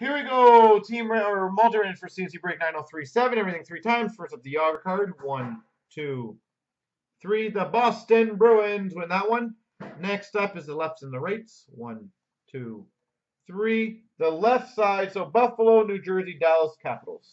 Here we go. Team or Mulder in for CNC break 9037. Everything three times. First up the Yager card. 1, 2, 3. The Boston Bruins win that one. Next up is the lefts and the rights. 1, 2, 3. The left side. So Buffalo, New Jersey, Dallas, Capitals.